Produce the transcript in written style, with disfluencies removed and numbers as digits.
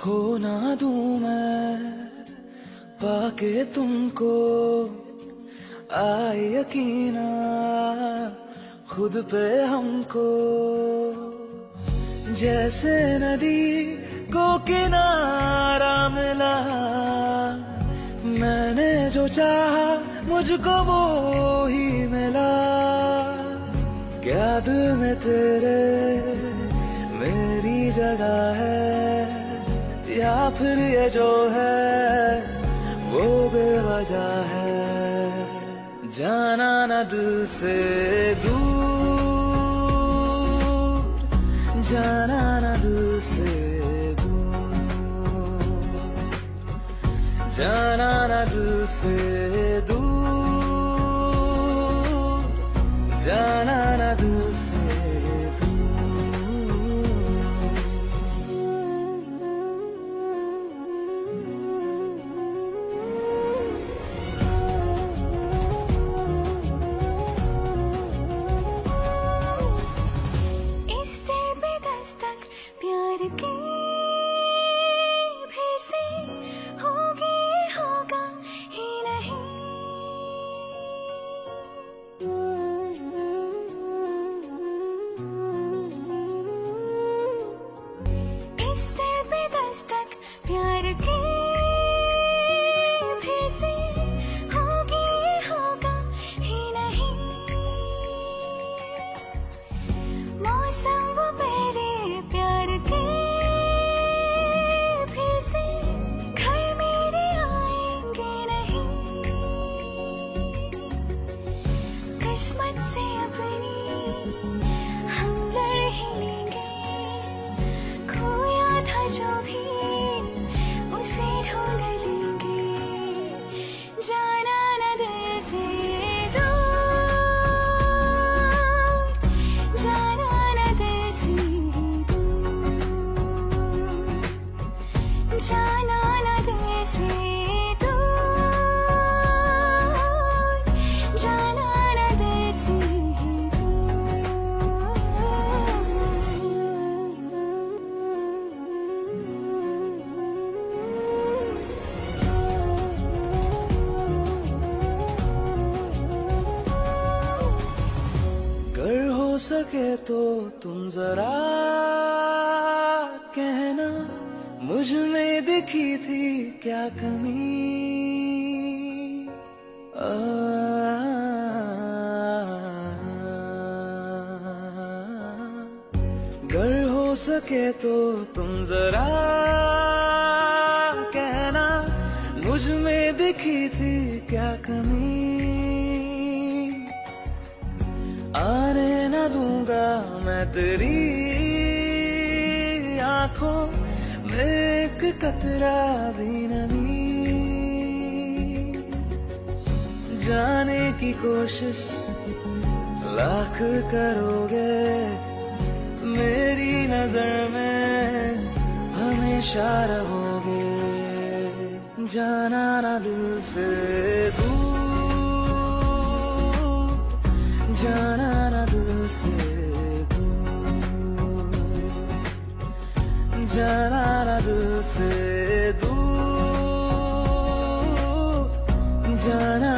खो ना दूं मैं पाके तुमको, आए यकीना खुद पे हमको। जैसे नदी को किनारा मिला, मैंने जो चाहा मुझको वो ही मिला। क्या दिल में तेरे मेरी जगह है, या फिर ये जो है वो बेवजह है। जाना न दिल से दूर, जाना न दिल से दूर, जाना न दिल से दूर, जाना न दिल से दूर। सके तो तुम जरा कहना, मुझ में दिखी थी क्या कमी। अगर हो सके तो तुम जरा कहना, मुझ में दिखी थी क्या कमी। आने न दूंगा मैं तेरी आंखों में एक कतरा भी नमी। जाने की कोशिश लाख करोगे, मेरी नजर में हमेशा रहोगे। जाना ना दिल से दूर, जाना ना दिल से दूर, जाना ना दिल से दूर, जाना